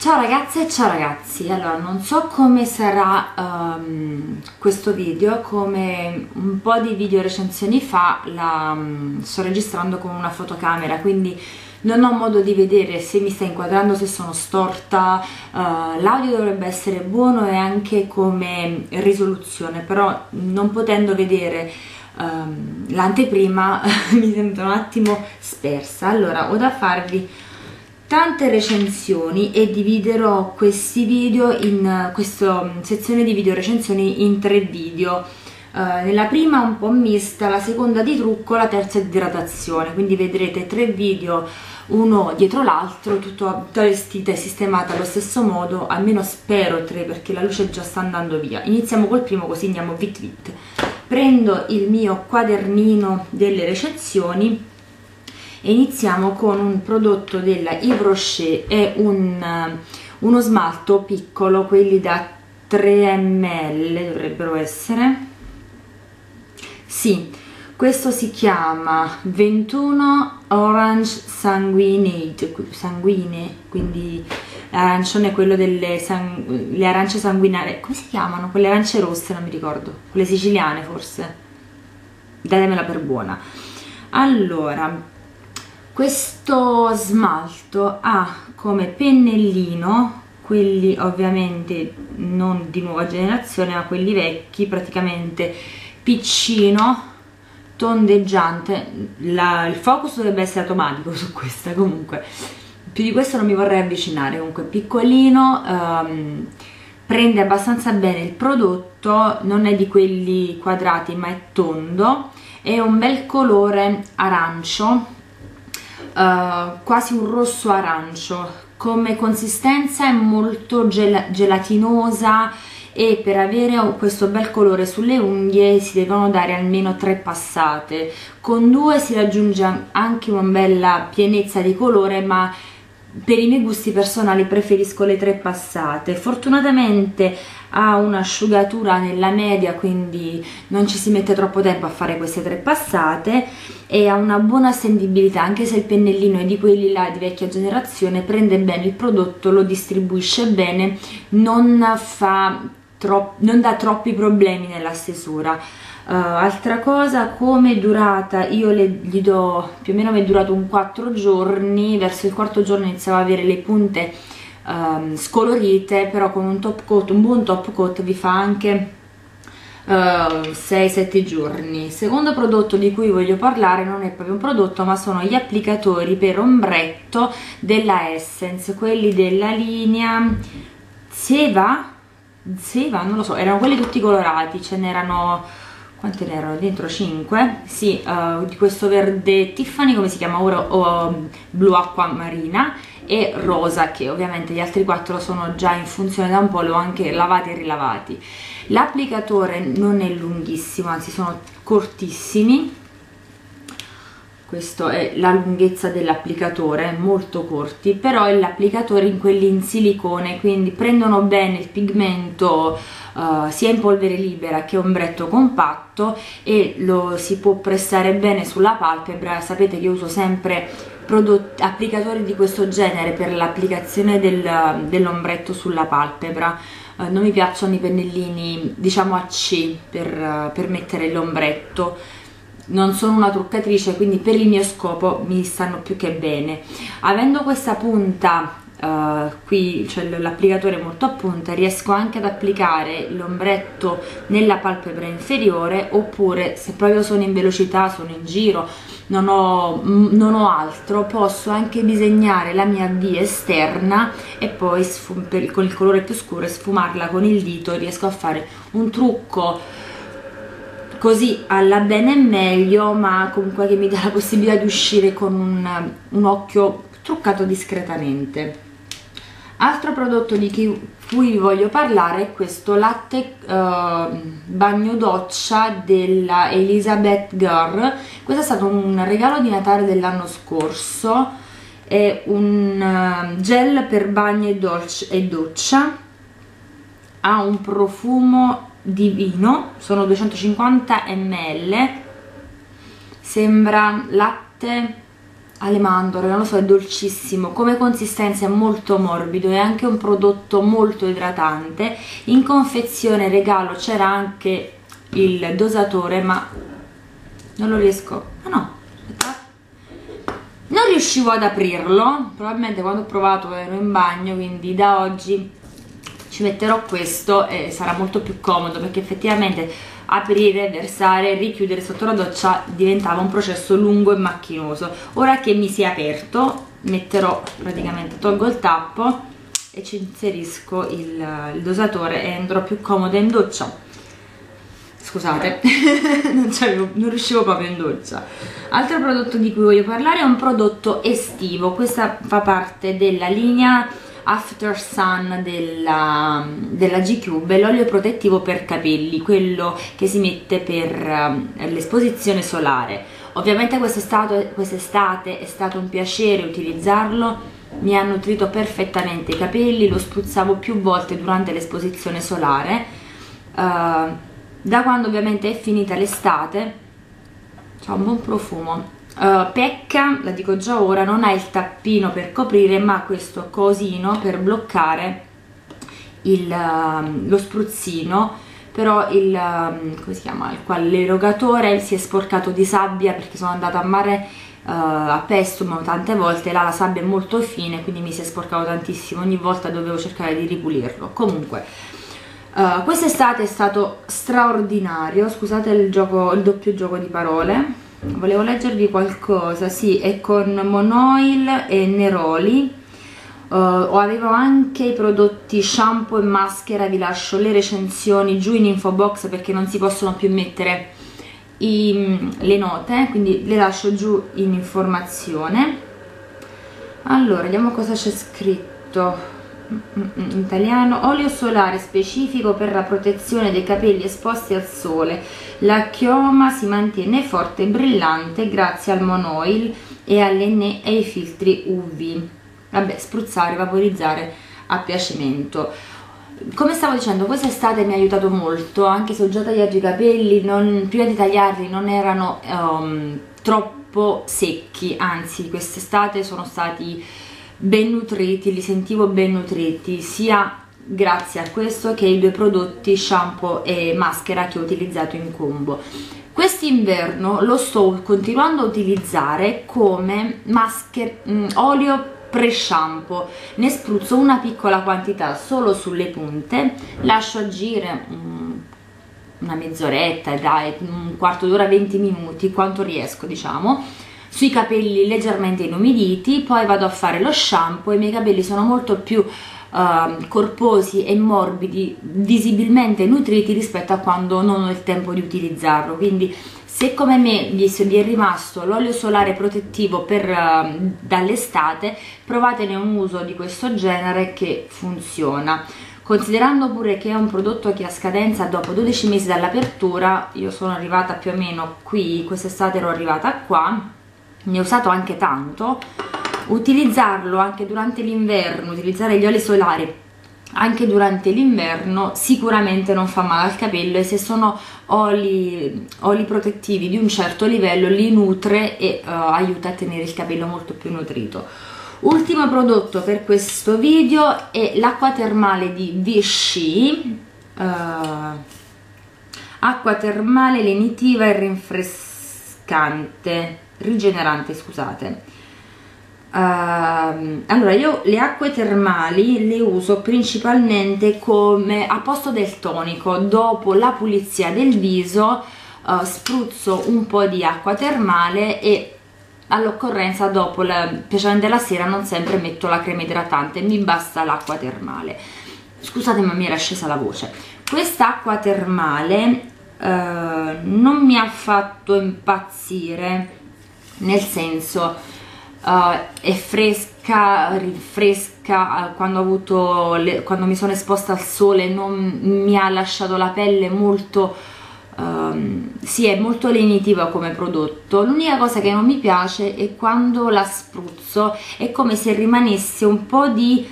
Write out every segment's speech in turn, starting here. Ciao ragazze e ciao ragazzi, allora non so come sarà questo video, come un po' di video recensioni fa la sto registrando con una fotocamera, quindi non ho modo di vedere se mi sta inquadrando, se sono storta, l'audio dovrebbe essere buono e anche come risoluzione, però non potendo vedere l'anteprima mi sento un attimo spersa. Allora ho da farvi tante recensioni e dividerò questi video in questa sezione di video recensioni in 3 video, nella prima un po' mista, la seconda di trucco, la terza di idratazione, quindi vedrete 3 video uno dietro l'altro, tutta vestita e sistemata allo stesso modo, almeno spero 3 perché la luce già sta andando via. Iniziamo col primo così andiamo vit vit. Prendo il mio quadernino delle recensioni e iniziamo con un prodotto della Yves Rocher, è uno smalto piccolo, quelli da 3 ml dovrebbero essere, sì, questo si chiama 21 Orange Sanguinate, sanguine, quindi l'arancione è quello delle le arance sanguinarie, come si chiamano? Quelle arance rosse, non mi ricordo, quelle siciliane forse, datemela per buona. Allora, questo smalto ha come pennellino, quelli ovviamente non di nuova generazione ma quelli vecchi, praticamente piccino, tondeggiante, il focus dovrebbe essere automatico su questa, comunque più di questo non mi vorrei avvicinare, comunque piccolino, prende abbastanza bene il prodotto, non è di quelli quadrati ma è tondo, è un bel colore arancio, quasi un rosso arancio, come consistenza è molto gelatinosa e per avere questo bel colore sulle unghie si devono dare almeno 3 passate, con 2 si raggiunge anche una bella pienezza di colore, ma per i miei gusti personali preferisco le 3 passate. Fortunatamente ha un'asciugatura nella media, quindi non ci si mette troppo tempo a fare queste 3 passate e ha una buona stendibilità, anche se il pennellino è di quelli là di vecchia generazione, prende bene il prodotto, lo distribuisce bene, non dà troppi problemi nella stesura. Altra cosa, come è durata, io gli do più o meno, mi è durato un 4 giorni, verso il 4° giorno iniziava ad avere le punte scolorite, però con un top coat, un buon top coat vi fa anche 6-7 giorni. Il secondo prodotto di cui voglio parlare non è proprio un prodotto ma sono gli applicatori per ombretto della Essence, quelli della linea Seva, non lo so, erano quelli tutti colorati, ce n'erano, quante ne erano dentro? 5? Sì, di questo verde Tiffany, come si chiama ora, blu acqua marina e rosa, che ovviamente gli altri 4 sono già in funzione da un po', l'ho anche lavati e rilavati. L'applicatore non è lunghissimo, anzi sono cortissimi, questa è la lunghezza dell'applicatore, molto corti, però è l'applicatore in quelli in silicone, quindi prendono bene il pigmento sia in polvere libera che ombretto compatto e lo si può pressare bene sulla palpebra. Sapete che io uso sempre applicatori di questo genere per l'applicazione dell'ombretto sulla palpebra, non mi piacciono i pennellini diciamo a C per mettere l'ombretto. Non sono una truccatrice, quindi per il mio scopo mi stanno più che bene. Avendo questa punta qui, cioè l'applicatore molto a punta, riesco anche ad applicare l'ombretto nella palpebra inferiore, oppure se proprio sono in velocità, sono in giro, non ho altro, posso anche disegnare la mia V esterna e poi con il colore più scuro sfumarla con il dito, riesco a fare un trucco così alla bene e meglio, ma comunque che mi dà la possibilità di uscire con un occhio truccato discretamente. Altro prodotto di cui vi voglio parlare è questo latte bagno doccia della Elizabeth Grant. Questo è stato un regalo di Natale dell'anno scorso, è un gel per bagno e doccia, ha un profumo divino, sono 250 ml, sembra latte alle mandorle, non lo so, è dolcissimo, come consistenza è molto morbido, è anche un prodotto molto idratante. In confezione regalo c'era anche il dosatore, ma non lo riesco, ah no, aspetta, non riuscivo ad aprirlo, probabilmente quando ho provato ero in bagno, quindi da oggi ci metterò questo e sarà molto più comodo, perché effettivamente aprire, versare, richiudere sotto la doccia diventava un processo lungo e macchinoso. Ora che mi si è aperto, metterò praticamente, tolgo il tappo e ci inserisco il dosatore e andrò più comoda in doccia. Scusate, non riuscivo proprio in doccia. Altro prodotto di cui voglio parlare è un prodotto estivo. Questa fa parte della linea After Sun della G-Cube, l'olio protettivo per capelli, quello che si mette per l'esposizione solare. Ovviamente quest'estate è stato un piacere utilizzarlo, mi ha nutrito perfettamente i capelli, lo spruzzavo più volte durante l'esposizione solare. Da quando ovviamente è finita l'estate, c'ha un buon profumo. Pecca, la dico già ora, non ha il tappino per coprire, ma questo cosino per bloccare lo spruzzino, però come si chiama? L'erogatore si è sporcato di sabbia, perché sono andata a mare a Pestum tante volte, là la sabbia è molto fine, quindi mi si è sporcato tantissimo, ogni volta dovevo cercare di ripulirlo. Comunque quest'estate è stato straordinario, scusate il doppio gioco di parole. Volevo leggervi qualcosa, sì, è con Monoil e Neroli. Avevo anche i prodotti shampoo e maschera, vi lascio le recensioni giù in info box perché non si possono più mettere le note, quindi le lascio giù in informazione. Allora, vediamo cosa c'è scritto in italiano. Olio solare specifico per la protezione dei capelli esposti al sole, la chioma si mantiene forte e brillante grazie al monoil e all'N e ai filtri UV. Vabbè, spruzzare, vaporizzare a piacimento. Come stavo dicendo, quest'estate mi ha aiutato molto, anche se ho già tagliato i capelli, prima di tagliarli non erano troppo secchi, anzi quest'estate sono stati ben nutriti, li sentivo ben nutriti, sia grazie a questo che ai due prodotti shampoo e maschera che ho utilizzato in combo. Quest'inverno lo sto continuando a utilizzare come olio pre-shampoo, ne spruzzo una piccola quantità solo sulle punte, lascio agire una mezz'oretta, dai, un quarto d'ora, 20 minuti, quanto riesco, diciamo, sui capelli leggermente inumiditi, poi vado a fare lo shampoo. I miei capelli sono molto più corposi e morbidi, visibilmente nutriti rispetto a quando non ho il tempo di utilizzarlo, quindi se come me vi è rimasto l'olio solare protettivo dall'estate, provatene un uso di questo genere che funziona. Considerando pure che è un prodotto che ha scadenza dopo 12 mesi dall'apertura, io sono arrivata più o meno qui, quest'estate ero arrivata qua, ne ho usato anche tanto. Utilizzarlo anche durante l'inverno, utilizzare gli oli solari anche durante l'inverno sicuramente non fa male al capello, e se sono oli protettivi di un certo livello li nutre e aiuta a tenere il capello molto più nutrito. Ultimo prodotto per questo video è l'acqua termale di Vichy, acqua termale lenitiva e rigenerante, scusate. Allora, io le acque termali le uso principalmente come a posto del tonico. Dopo la pulizia del viso spruzzo un po' di acqua termale e all'occorrenza, dopo specialmente della sera, non sempre metto la crema idratante, mi basta l'acqua termale. Scusate, ma mi era scesa la voce. Quest'acqua termale non mi ha fatto impazzire, nel senso è fresca, rinfresca. Quando mi sono esposta al sole non mi ha lasciato la pelle molto è molto lenitiva come prodotto. L'unica cosa che non mi piace è quando la spruzzo è come se rimanesse un po' di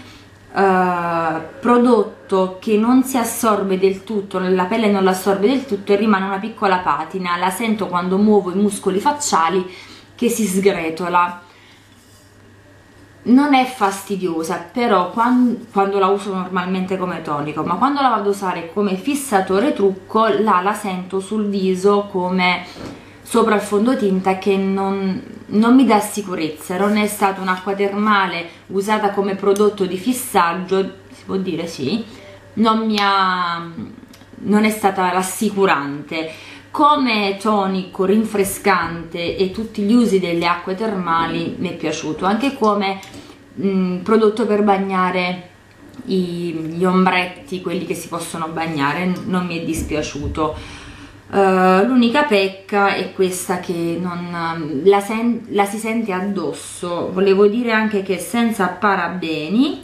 prodotto che non si assorbe del tutto, la pelle non l'assorbe del tutto e rimane una piccola patina, la sento quando muovo i muscoli facciali che si sgretola. non è fastidiosa, però quando la uso normalmente come tonico, ma quando la vado a usare come fissatore trucco, la sento sul viso come sopra il fondotinta, che non mi dà sicurezza. Non è stata un'acqua termale usata come prodotto di fissaggio, si può dire, sì, non è stata rassicurante. Come tonico rinfrescante e tutti gli usi delle acque termali mi è piaciuto, anche come prodotto per bagnare gli ombretti, quelli che si possono bagnare, non mi è dispiaciuto. L'unica pecca è questa, che la si sente addosso. Volevo dire anche che senza parabeni,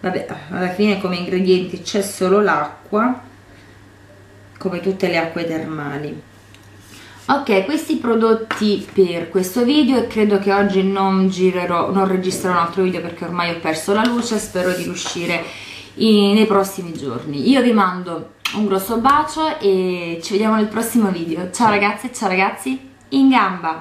vabbè, alla fine come ingredienti c'è solo l'acqua, come tutte le acque termali. Ok, questi prodotti per questo video, e credo che oggi non registrerò un altro video perché ormai ho perso la luce. Spero di riuscire nei prossimi giorni. Io vi mando un grosso bacio e ci vediamo nel prossimo video. Ciao ragazze, ciao ragazzi, in gamba!